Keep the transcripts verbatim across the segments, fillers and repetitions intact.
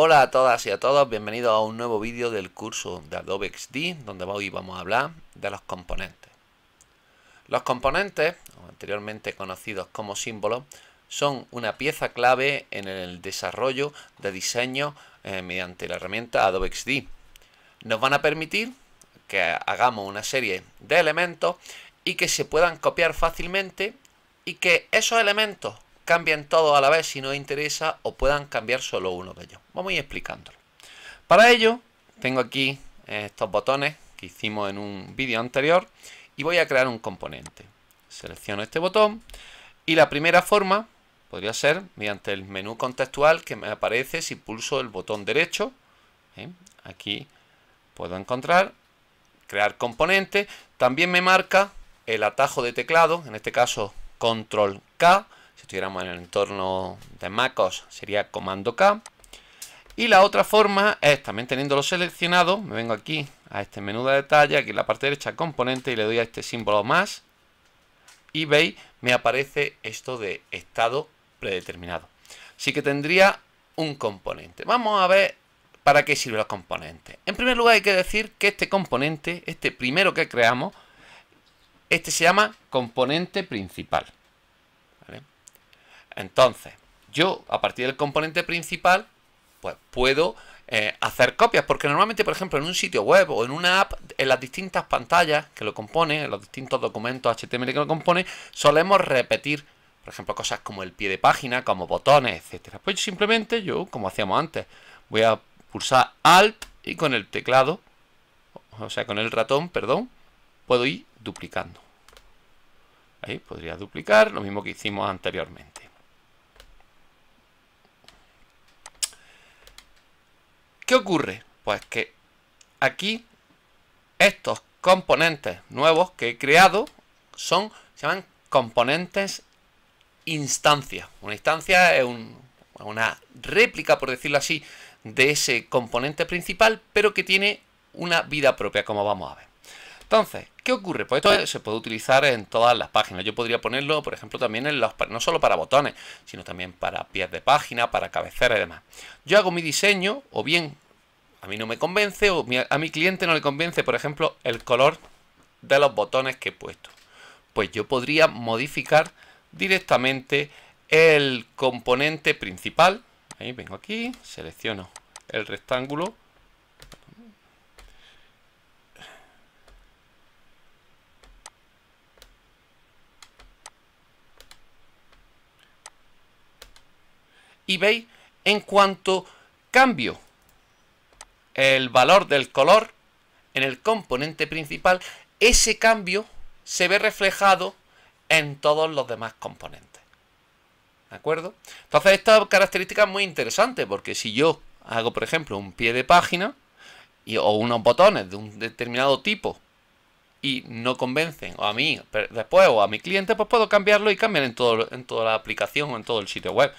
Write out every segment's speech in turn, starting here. Hola a todas y a todos, bienvenidos a un nuevo vídeo del curso de Adobe X D, donde hoy vamos a hablar de los componentes. Los componentes, anteriormente conocidos como símbolos, son una pieza clave en el desarrollo de diseño eh, mediante la herramienta Adobe X D. Nos van a permitir que hagamos una serie de elementos y que se puedan copiar fácilmente y que esos elementos cambien todos a la vez si no interesa o puedan cambiar solo uno de ellos. Vamos a ir explicándolo. Para ello tengo aquí estos botones que hicimos en un vídeo anterior y voy a crear un componente. Selecciono este botón y la primera forma podría ser mediante el menú contextual que me aparece si pulso el botón derecho. ¿Eh? Aquí puedo encontrar crear componente. También me marca el atajo de teclado, en este caso control K. Si estuviéramos en el entorno de MacOS sería comando K. Y la otra forma es, también teniéndolo seleccionado, me vengo aquí a este menú de detalle, aquí en la parte derecha componente, y le doy a este símbolo más. Y veis, me aparece esto de estado predeterminado. Así que tendría un componente. Vamos a ver para qué sirven los componentes. En primer lugar hay que decir que este componente, este primero que creamos, este se llama componente principal. Entonces, yo a partir del componente principal, pues puedo eh, hacer copias, porque normalmente, por ejemplo, en un sitio web o en una app, en las distintas pantallas que lo componen, en los distintos documentos H T M L que lo componen, solemos repetir, por ejemplo, cosas como el pie de página, como botones, etcétera. Pues simplemente yo, como hacíamos antes, voy a pulsar Alt y con el teclado, o sea, con el ratón, perdón, puedo ir duplicando. Ahí podría duplicar lo mismo que hicimos anteriormente. ¿Qué ocurre? Pues que aquí estos componentes nuevos que he creado son, se llaman componentes instancia. Una instancia es un, una réplica, por decirlo así, de ese componente principal, pero que tiene una vida propia, como vamos a ver. Entonces, ¿qué ocurre? Pues esto se puede utilizar en todas las páginas. Yo podría ponerlo, por ejemplo, también en los, no solo para botones, sino también para pies de página, para cabeceras y demás. Yo hago mi diseño, o bien a mí no me convence, o a mi cliente no le convence, por ejemplo, el color de los botones que he puesto. Pues yo podría modificar directamente el componente principal. Ahí vengo aquí, selecciono el rectángulo. Y veis, en cuanto cambio el valor del color en el componente principal, ese cambio se ve reflejado en todos los demás componentes. ¿De acuerdo? Entonces, esta característica es muy interesante porque si yo hago, por ejemplo, un pie de página y, o unos botones de un determinado tipo y no convencen o a mí después o a mi cliente, pues puedo cambiarlo y cambiar en, todo, en toda la aplicación o en todo el sitio web.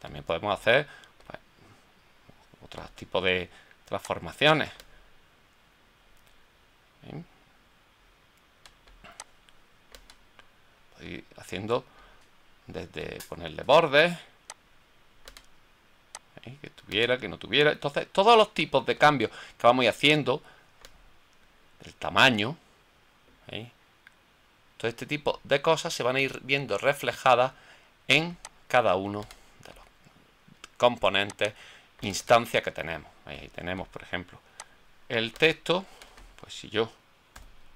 También podemos hacer pues, otros tipos de transformaciones. ¿Sí? Puedo ir haciendo desde ponerle bordes, ¿sí? Que tuviera, que no tuviera. Entonces, todos los tipos de cambios que vamos a ir haciendo, el tamaño, ¿sí? Todo este tipo de cosas se van a ir viendo reflejadas en cada uno componentes, instancia que tenemos. Ahí tenemos, por ejemplo, el texto. Pues si yo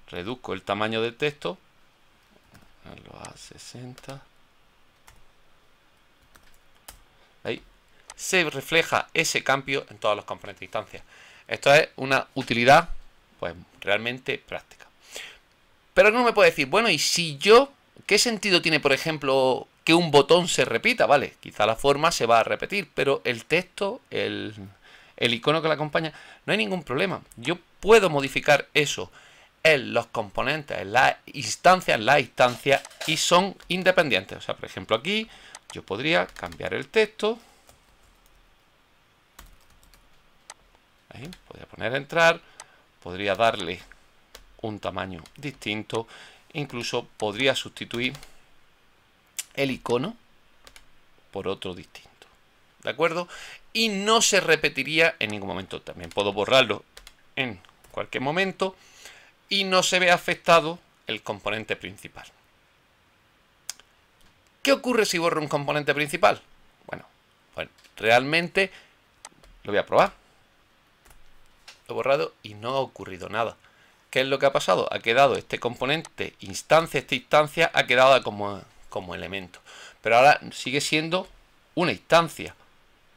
reduzco el tamaño del texto a sesenta, ahí se refleja ese cambio en todos los componentes de instancia. Esto es una utilidad pues realmente práctica. Pero no me puede decir, bueno, y si yo, ¿qué sentido tiene, por ejemplo, que un botón se repita? Vale, quizá la forma se va a repetir, pero el texto, el, el icono que la acompaña, no hay ningún problema. Yo puedo modificar eso en los componentes, en las instancias, en las instancias, y son independientes. O sea, por ejemplo, aquí yo podría cambiar el texto. Ahí, podría poner entrar, podría darle un tamaño distinto, incluso podría sustituir el icono por otro distinto, ¿de acuerdo? y no se repetiría en ningún momento. También puedo borrarlo en cualquier momento y no se ve afectado el componente principal. ¿Qué ocurre si borro un componente principal? Bueno, pues realmente lo voy a probar. Lo he borrado y no ha ocurrido nada. ¿Qué es lo que ha pasado? Ha quedado este componente, instancia, esta instancia ha quedado como, como elemento. Pero ahora sigue siendo una instancia.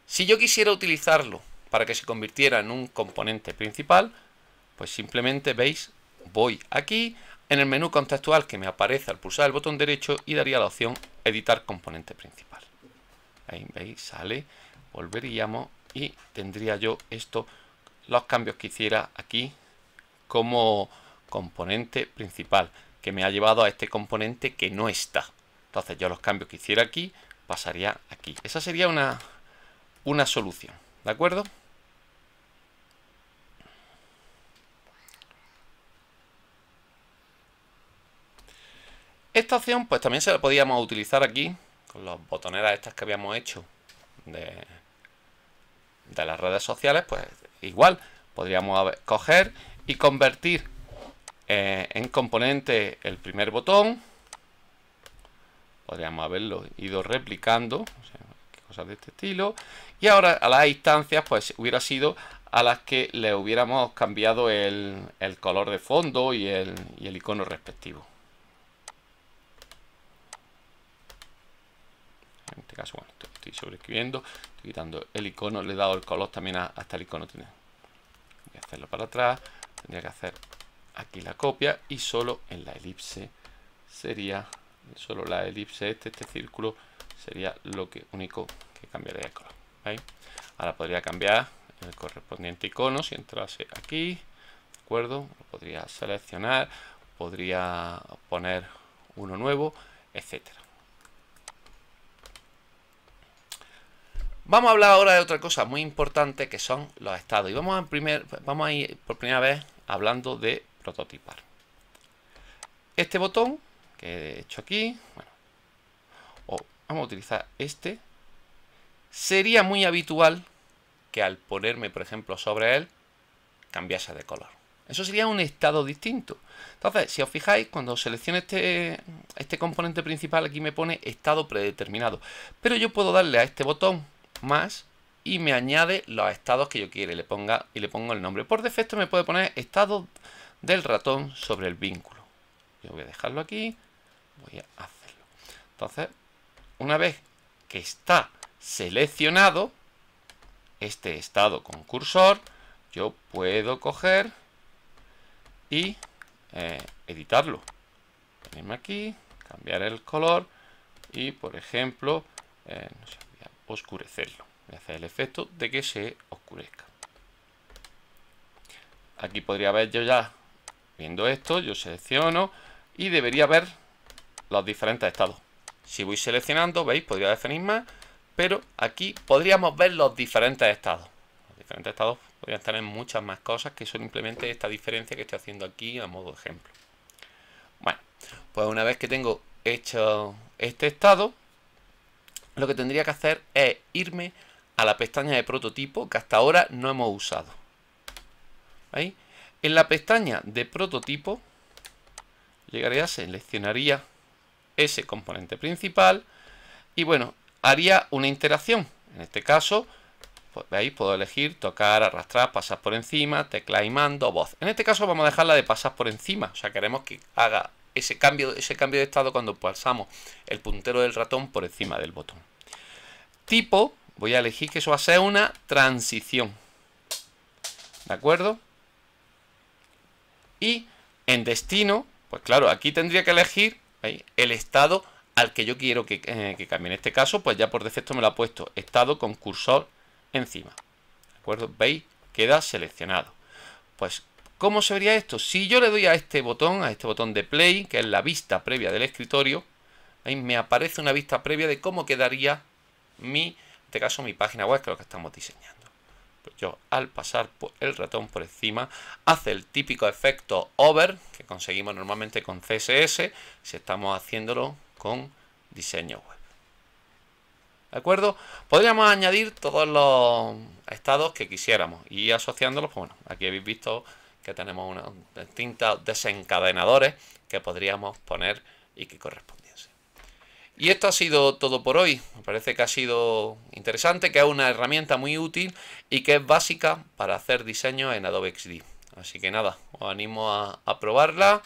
Si yo quisiera utilizarlo para que se convirtiera en un componente principal, pues simplemente veis, voy aquí, en el menú contextual que me aparece al pulsar el botón derecho y daría la opción editar componente principal. Ahí veis, sale, volveríamos y tendría yo esto, los cambios que hiciera aquí como componente principal, que me ha llevado a este componente que no está. Entonces yo los cambios que hiciera aquí pasaría aquí. Esa sería una, una solución, ¿de acuerdo? Esta opción pues también se la podíamos utilizar aquí con las botoneras estas que habíamos hecho de, de las redes sociales, pues igual podríamos coger y convertir eh, en componente el primer botón. Podríamos haberlo ido replicando, o sea, cosas de este estilo. Y ahora a las instancias pues hubiera sido a las que le hubiéramos cambiado el, el color de fondo y el, y el icono respectivo. En este caso, bueno, estoy sobreescribiendo, estoy quitando el icono, le he dado el color también a, hasta el icono tiene. Voy a hacerlo para atrás, tendría que hacer aquí la copia y solo en la elipse sería, solo la elipse este, este círculo sería lo que único que cambiaría el color. ¿Veis? Ahora podría cambiar el correspondiente icono si entrase aquí, ¿de acuerdo? Lo podría seleccionar, podría poner uno nuevo, etcétera. Vamos a hablar ahora de otra cosa muy importante que son los estados. Y vamos a, primer, vamos a ir por primera vez hablando de prototipar. Este botón que he hecho aquí, bueno, o vamos a utilizar este. Sería muy habitual que al ponerme, por ejemplo, sobre él, cambiase de color. Eso sería un estado distinto. Entonces, si os fijáis, cuando selecciono este, este componente principal, aquí me pone estado predeterminado. Pero yo puedo darle a este botón más y me añade los estados que yo quiera y le ponga y le pongo el nombre. Por defecto me puede poner estado del ratón sobre el vínculo. Yo voy a dejarlo aquí, voy a hacerlo. Entonces, una vez que está seleccionado este estado con cursor, yo puedo coger y eh, editarlo. Venirme aquí, cambiar el color y, por ejemplo, eh, no sé, oscurecerlo. Voy a hacer el efecto de que se oscurezca. Aquí podría ver yo ya, viendo esto, yo selecciono y debería ver los diferentes estados. Si voy seleccionando, veis, podría definir más, pero aquí podríamos ver los diferentes estados. Los diferentes estados podrían estar en muchas más cosas que son simplemente esta diferencia que estoy haciendo aquí a modo de ejemplo. Bueno, pues una vez que tengo hecho este estado, lo que tendría que hacer es irme a la pestaña de prototipo que hasta ahora no hemos usado. ¿Veis? En la pestaña de prototipo llegaría, seleccionaría ese componente principal y bueno, haría una interacción. En este caso, pues, veis, puedo elegir tocar, arrastrar, pasar por encima, tecla y mando, voz. En este caso vamos a dejarla de pasar por encima, o sea, queremos que haga ese cambio, ese cambio de estado cuando pasamos el puntero del ratón por encima del botón. Tipo, voy a elegir que eso va a ser una transición, ¿de acuerdo? Y en destino, pues claro, aquí tendría que elegir, ¿veis?, el estado al que yo quiero que, eh, que cambie. En este caso, pues ya por defecto me lo ha puesto estado con cursor encima, ¿de acuerdo? ¿Veis? Queda seleccionado. Pues ¿cómo se vería esto? Si yo le doy a este botón, a este botón de play, que es la vista previa del escritorio, ahí me aparece una vista previa de cómo quedaría mi, en este caso mi página web, que es lo que estamos diseñando. Pues yo al pasar por el ratón por encima, hace el típico efecto over, que conseguimos normalmente con C S S, si estamos haciéndolo con diseño web. ¿De acuerdo? Podríamos añadir todos los estados que quisiéramos y asociándolos, pues bueno, aquí habéis visto que tenemos unos distintos desencadenadores que podríamos poner y que correspondiesen. Y esto ha sido todo por hoy. Me parece que ha sido interesante, que es una herramienta muy útil y que es básica para hacer diseño en Adobe X D. Así que nada, os animo a, a probarla.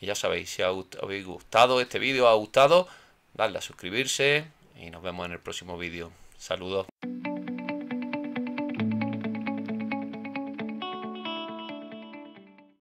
Y ya sabéis, si os habéis gustado este vídeo, os ha gustado, dadle a suscribirse y nos vemos en el próximo vídeo. Saludos.